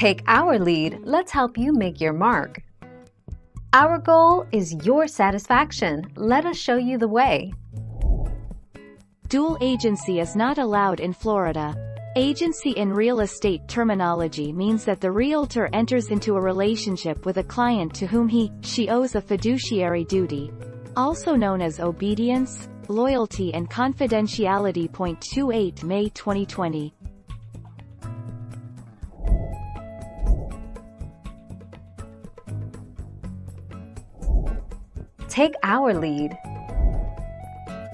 Take our lead, let's help you make your mark. Our goal is your satisfaction. Let us show you the way. Dual agency is not allowed in Florida. Agency in real estate terminology means that the realtor enters into a relationship with a client to whom he/she owes a fiduciary duty, also known as obedience, loyalty and confidentiality. 28 May 2020. Take our lead.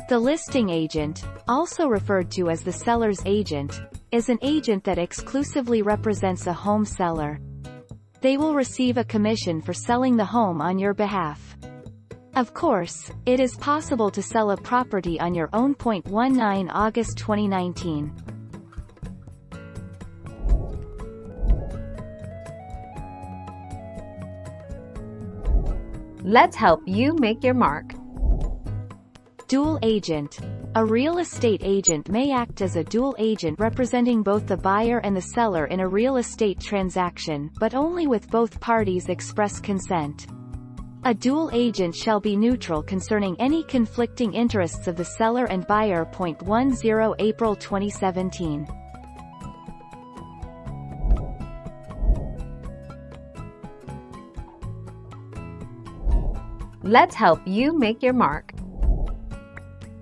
The listing agent, also referred to as the seller's agent, is an agent that exclusively represents a home seller. They will receive a commission for selling the home on your behalf. Of course, it is possible to sell a property on your own. 19 August 2019. Let's help you make your mark. Dual agent. A real estate agent may act as a dual agent representing both the buyer and the seller in a real estate transaction, but only with both parties express consent. A dual agent shall be neutral concerning any conflicting interests of the seller and buyer. 10 April 2017. Let's help you make your mark.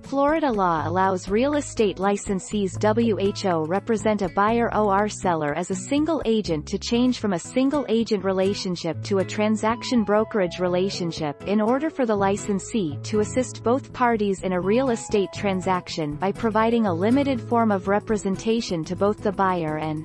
Florida law allows real estate licensees who represent a buyer or seller as a single agent to change from a single agent relationship to a transaction brokerage relationship in order for the licensee to assist both parties in a real estate transaction by providing a limited form of representation to both the buyer and.